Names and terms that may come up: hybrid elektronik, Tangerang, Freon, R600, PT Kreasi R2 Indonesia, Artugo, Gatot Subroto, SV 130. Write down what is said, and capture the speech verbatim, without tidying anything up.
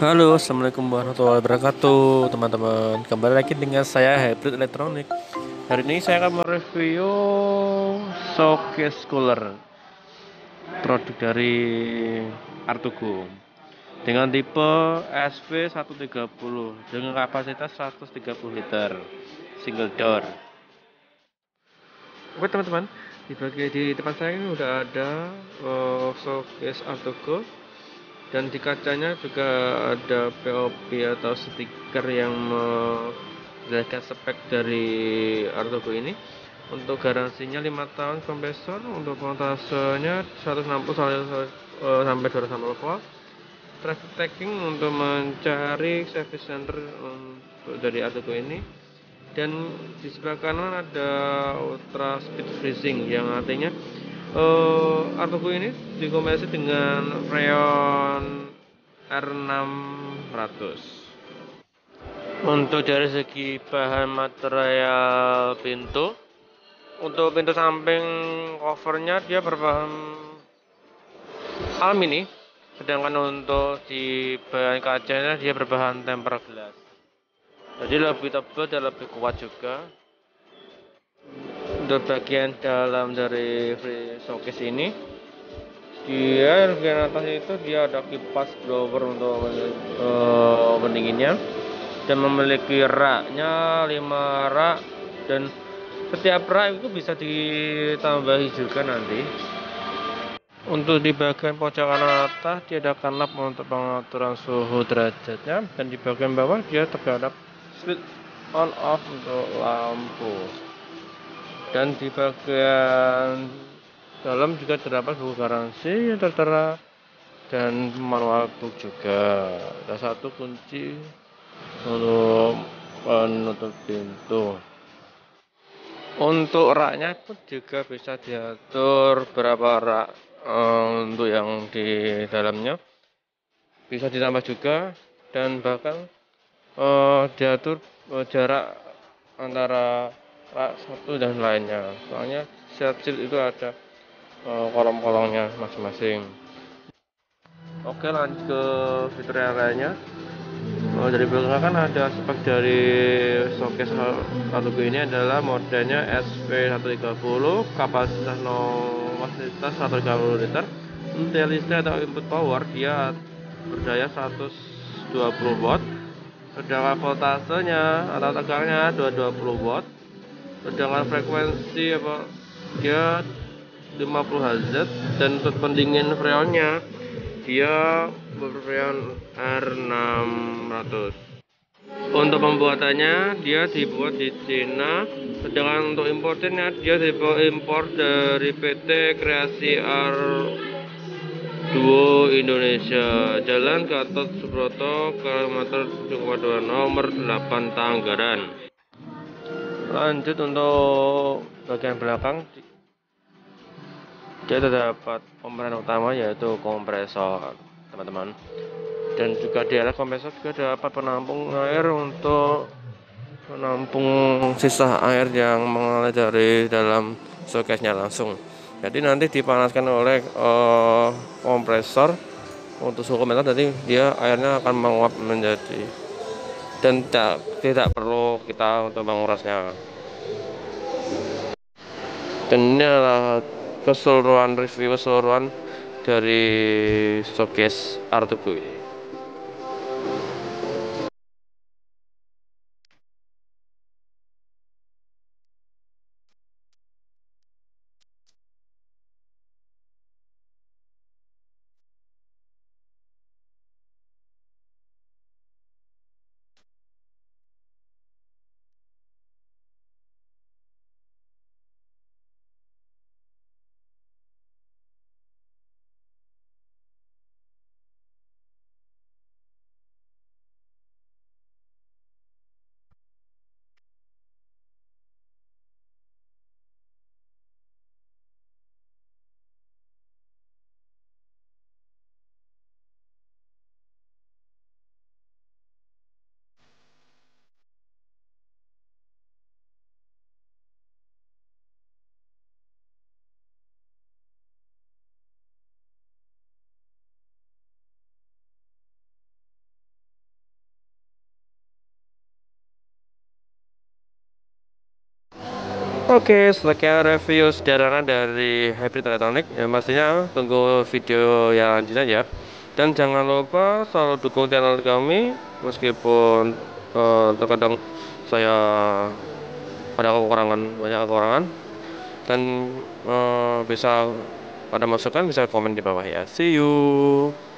Halo, assalamualaikum warahmatullahi wabarakatuh teman-teman, kembali lagi dengan saya Hybrid Elektronik. Hari ini saya akan mereview showcase cooler produk dari Artugo dengan tipe S V seratus tiga puluh dengan kapasitas seratus tiga puluh liter single door. Oke teman-teman, di bagian di depan saya ini udah ada uh, showcase Artugo. Dan di kacanya juga ada P O P atau stiker yang menjelaskan spek dari Artugo ini. Untuk garansinya lima tahun kompresor, untuk voltasenya seratus enam puluh sampai dua ratus volt. Traffic tagging untuk mencari service center untuk dari Artugo ini. Dan di sebelah kanan ada ultra speed freezing, yang artinya Uh, Artugo ini dikombinasi dengan freon R enam ratus. Untuk dari segi bahan material pintu, untuk pintu samping covernya dia berbahan alumini, sedangkan untuk di bahan kacanya dia berbahan tempered glass. Jadi lebih tebal dan lebih kuat juga. Untuk bagian dalam dari free showcase ini, dia bagian atas itu dia ada kipas blower untuk uh, pendinginnya, dan memiliki raknya lima rak, dan setiap rak itu bisa ditambahi juga nanti. Untuk di bagian pojok kanan atas dia ada kanap untuk pengaturan suhu derajatnya, dan di bagian bawah dia terdapat switch on off untuk lampu. Dan di bagian dalam juga terdapat buku garansi yang tertera dan manual book juga. Ada satu kunci untuk penutup pintu. Untuk raknya pun juga bisa diatur berapa rak um, untuk yang di dalamnya. Bisa ditambah juga, dan bahkan uh, diatur uh, jarak antara rak satu dan lainnya, soalnya setiap shield itu ada uh, kolom-kolomnya masing-masing. Oke, lanjut ke fitur yang lainnya. Uh, dari belakang kan ada spek dari showcase Artugo ini adalah modelnya S V seratus tiga puluh, kapasitas seratus tiga puluh liter. Untuk listrik atau input power dia berdaya seratus dua puluh watt, sedangkan voltasenya atau tegangannya dua ratus dua puluh watt. Sedangkan frekuensi apa dia lima puluh hertz, dan untuk pendingin freonnya dia berfreon R enam ratus. Untuk pembuatannya dia dibuat di Cina, sedangkan untuk importernya dia diimpor dari P T Kreasi R dua Indonesia, Jalan Gatot Subroto, kilometer dua puluh dua nomor delapan Tangerang. Lanjut untuk bagian belakang, dia terdapat pemeran utama yaitu kompresor teman-teman, dan juga di atas kompresor juga dapat penampung air untuk menampung sisa air yang mengalir dari dalam showcase nya langsung. Jadi nanti dipanaskan oleh uh, kompresor untuk suhu kompresor, jadi dia airnya akan menguap menjadi, dan tak, tidak perlu kita untuk mengurasnya. Dan ini adalah keseluruhan review keseluruhan dari showcase Artugo ini. Oke, sekian review sederhana dari hybrid elektronik. Ya, pastinya tunggu video yang lanjutnya ya. Dan jangan lupa selalu dukung channel kami, meskipun uh, terkadang saya ada kekurangan, banyak kekurangan. Dan uh, bisa pada masukan bisa komen di bawah ya. See you.